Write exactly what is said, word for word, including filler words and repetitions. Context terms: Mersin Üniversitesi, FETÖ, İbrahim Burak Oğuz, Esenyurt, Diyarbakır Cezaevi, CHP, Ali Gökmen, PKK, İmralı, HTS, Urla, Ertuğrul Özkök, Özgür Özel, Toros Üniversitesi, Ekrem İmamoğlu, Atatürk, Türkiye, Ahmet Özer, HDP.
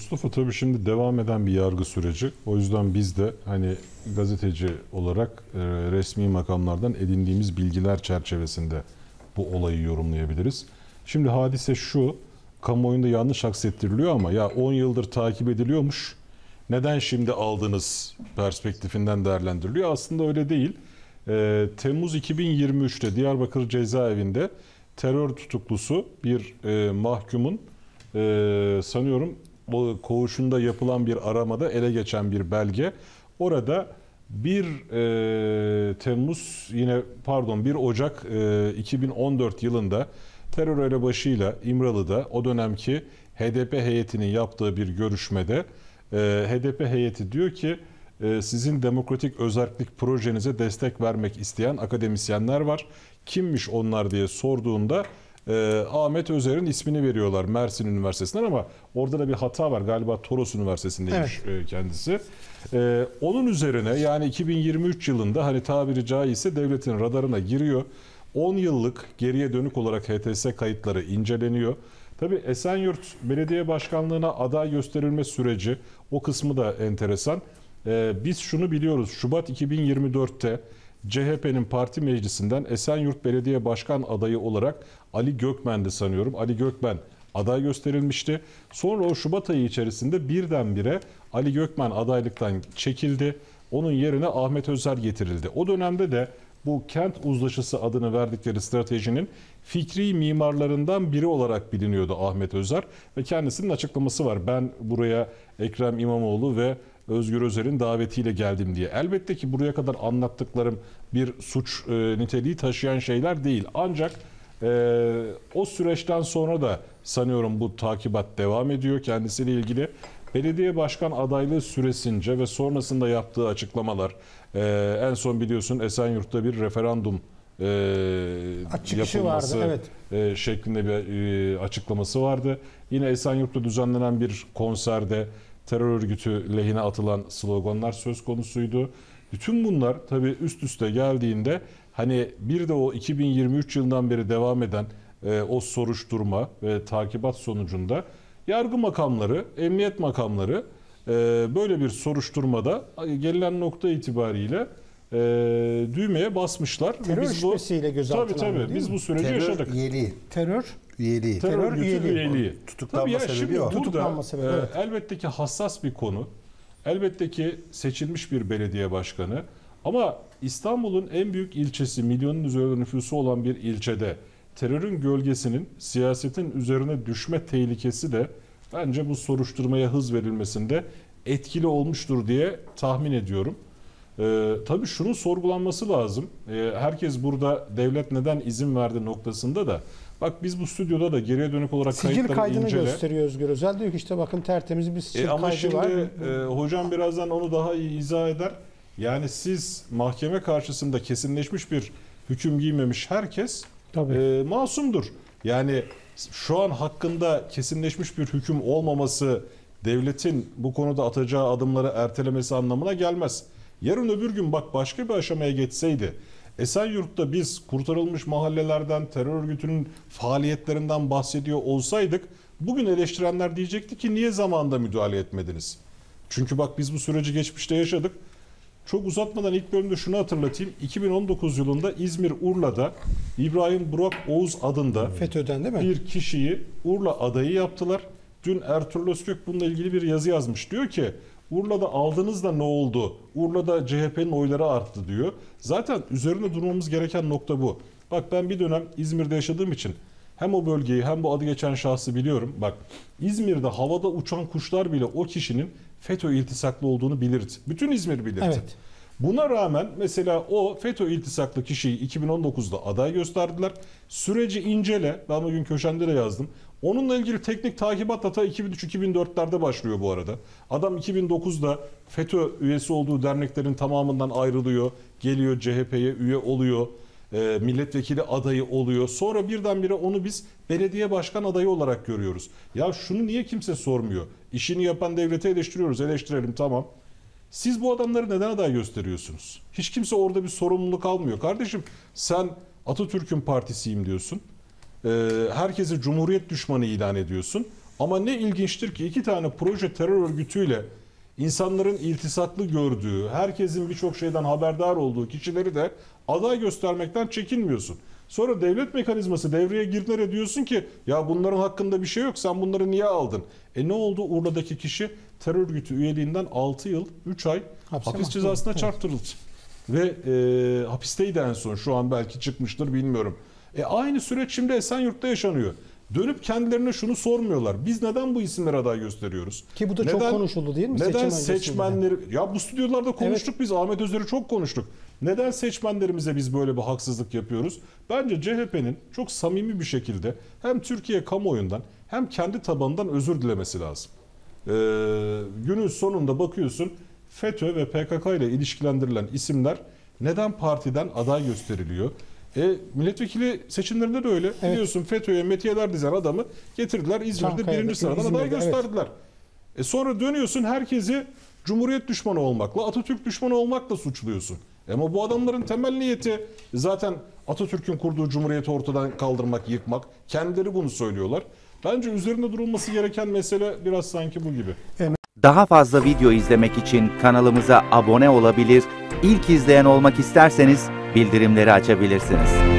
Mustafa, tabii şimdi devam eden bir yargı süreci. O yüzden biz de hani gazeteci olarak e, resmi makamlardan edindiğimiz bilgiler çerçevesinde bu olayı yorumlayabiliriz. Şimdi hadise şu, kamuoyunda yanlış aksettiriliyor ama ya on yıldır takip ediliyormuş, neden şimdi aldınız perspektifinden değerlendiriliyor. Aslında öyle değil. E, Temmuz iki bin yirmi üç'te Diyarbakır Cezaevi'nde terör tutuklusu bir e, mahkumun e, sanıyorum o koğuşunda yapılan bir aramada ele geçen bir belge. Orada bir Temmuz yine pardon bir Ocak e, iki bin on dört yılında terör elebaşıyla İmralı'da o dönemki H D P heyetinin yaptığı bir görüşmede e, H D P heyeti diyor ki e, sizin demokratik özellik projenize destek vermek isteyen akademisyenler var. Kimmiş onlar diye sorduğunda e, Ahmet Özer'in ismini veriyorlar Mersin Üniversitesi'nden, ama orada da bir hata var. Galiba Toros Üniversitesi'ndeymiş, evet, kendisi. E, onun üzerine yani iki bin yirmi üç yılında hani tabiri caizse devletin radarına giriyor. on yıllık geriye dönük olarak H T S kayıtları inceleniyor. Tabii Esenyurt Belediye Başkanlığı'na aday gösterilme süreci, o kısmı da enteresan. E, biz şunu biliyoruz. Şubat iki bin yirmi dört'te C H P'nin parti meclisinden Esenyurt Belediye Başkan adayı olarak Ali Gökmen'di sanıyorum. Ali Gökmen aday gösterilmişti. Sonra o Şubat ayı içerisinde birdenbire Ali Gökmen adaylıktan çekildi. Onun yerine Ahmet Özer getirildi. O dönemde de bu kent uzlaşısı adını verdikleri stratejinin fikri mimarlarından biri olarak biliniyordu Ahmet Özer. Ve kendisinin açıklaması var. Ben buraya Ekrem İmamoğlu ve Özgür Özel'in davetiyle geldim diye. Elbette ki buraya kadar anlattıklarım bir suç e, niteliği taşıyan şeyler değil. Ancak e, o süreçten sonra da sanıyorum bu takibat devam ediyor kendisiyle ilgili. Belediye başkan adaylığı süresince ve sonrasında yaptığı açıklamalar, e, en son biliyorsun Esenyurt'ta bir referandum e, yapılması vardı, evet, e, şeklinde bir e, açıklaması vardı. Yine Esenyurt'ta düzenlenen bir konserde terör örgütü lehine atılan sloganlar söz konusuydu. Bütün bunlar tabii üst üste geldiğinde hani bir de o iki bin yirmi üç yılından beri devam eden e, o soruşturma ve takibat sonucunda yargı makamları, emniyet makamları e, böyle bir soruşturmada gelen nokta itibariyle e, düğmeye basmışlar. Terör şüphesiyle gözaltına alındı. Tabii tabii. Biz bu süreci terör yaşadık. Üyeliği. Terör üyeliği. Terör üyeliği. üyeliği. Tutuklanma tabii sebebi ya, o. Tutuklanma sebebi, evet. e, elbette ki hassas bir konu. Elbette ki seçilmiş bir belediye başkanı. Ama İstanbul'un en büyük ilçesi, milyonun üzerinde nüfusu olan bir ilçede terörün gölgesinin siyasetin üzerine düşme tehlikesi de bence bu soruşturmaya hız verilmesinde etkili olmuştur diye tahmin ediyorum. Ee, tabii şunun sorgulanması lazım. Ee, herkes burada devlet neden izin verdi noktasında da. Bak biz bu stüdyoda da geriye dönük olarak sicil kayıtları kaydını incele. gösteriyor Özgür Özel. Diyor ki işte bakın tertemiz bir sicil e, kaydı şimdi, var. Ama şimdi e, hocam birazdan onu daha iyi izah eder. Yani siz mahkeme karşısında kesinleşmiş bir hüküm giymemiş herkes E, masumdur. Yani şu an hakkında kesinleşmiş bir hüküm olmaması devletin bu konuda atacağı adımları ertelemesi anlamına gelmez. Yarın öbür gün bak başka bir aşamaya geçseydi, Esenyurt'ta biz kurtarılmış mahallelerden, terör örgütünün faaliyetlerinden bahsediyor olsaydık bugün eleştirenler diyecekti ki niye zamanında müdahale etmediniz? Çünkü bak biz bu süreci geçmişte yaşadık. Çok uzatmadan ilk bölümde şunu hatırlatayım. iki bin on dokuz yılında İzmir Urla'da İbrahim Burak Oğuz adında FETÖ'den, değil mi, bir kişiyi Urla adayı yaptılar. Dün Ertuğrul Özkök bununla ilgili bir yazı yazmış. Diyor ki Urla'da aldınız da ne oldu? Urla'da C H P'nin oyları arttı diyor. Zaten üzerinde durmamız gereken nokta bu. Bak ben bir dönem İzmir'de yaşadığım için hem o bölgeyi hem bu adı geçen şahsı biliyorum. Bak İzmir'de havada uçan kuşlar bile o kişinin FETÖ iltisaklı olduğunu bilirdi. Bütün İzmir bilirdi. Evet. Buna rağmen mesela o FETÖ iltisaklı kişiyi iki bin on dokuz'da aday gösterdiler. Süreci incele. Ben bugün köşemde de yazdım. Onunla ilgili teknik takibat hata iki bin üç iki bin dört'lerde başlıyor bu arada. Adam iki bin dokuz'da FETÖ üyesi olduğu derneklerin tamamından ayrılıyor. Geliyor C H P'ye üye oluyor. E, milletvekili adayı oluyor. Sonra birdenbire onu biz belediye başkan adayı olarak görüyoruz. Ya şunu niye kimse sormuyor? İşini yapan devleti eleştiriyoruz. Eleştirelim, tamam. Siz bu adamları neden aday gösteriyorsunuz? Hiç kimse orada bir sorumluluk almıyor. Kardeşim sen Atatürk'ün partisiyim diyorsun. E, herkesi cumhuriyet düşmanı ilan ediyorsun. Ama ne ilginçtir ki iki tane proje terör örgütüyle insanların iltisaklı gördüğü, herkesin birçok şeyden haberdar olduğu kişileri de aday göstermekten çekinmiyorsun. Sonra devlet mekanizması devreye girdiler, diyorsun ki ya bunların hakkında bir şey yok, sen bunları niye aldın? E ne oldu? Urla'daki kişi terör örgütü üyeliğinden altı yıl üç ay hapse hapis cezasına evet. çarptırıldı. Ve e, hapisteydi en son, şu an belki çıkmıştır bilmiyorum. E aynı süreç şimdi Esenyurt'ta yaşanıyor. Dönüp kendilerine şunu sormuyorlar. Biz neden bu isimlere aday gösteriyoruz? Ki bu da neden, çok konuşuldu değil mi? Neden Seçmen seçmenleri... Yani. Ya bu stüdyolarda konuştuk evet. biz. Ahmet Özer'i çok konuştuk. Neden seçmenlerimize biz böyle bir haksızlık yapıyoruz? Bence C H P'nin çok samimi bir şekilde hem Türkiye kamuoyundan hem kendi tabanından özür dilemesi lazım. Ee, günün sonunda bakıyorsun FETÖ ve P K K ile ilişkilendirilen isimler neden partiden aday gösteriliyor? E, milletvekili seçimlerinde de öyle. Evet. Biliyorsun FETÖ'ye metiyeler dizen adamı getirdiler. İzmir'de birinci sıradan aday gösterdiler. Evet. E, sonra dönüyorsun herkesi Cumhuriyet düşmanı olmakla, Atatürk düşmanı olmakla suçluyorsun. E, ama bu adamların temel niyeti zaten Atatürk'ün kurduğu Cumhuriyeti ortadan kaldırmak, yıkmak. Kendileri bunu söylüyorlar. Bence üzerinde durulması gereken mesele biraz sanki bu gibi. Daha fazla video izlemek için kanalımıza abone olabilir, ilk izleyen olmak isterseniz bildirimleri açabilirsiniz.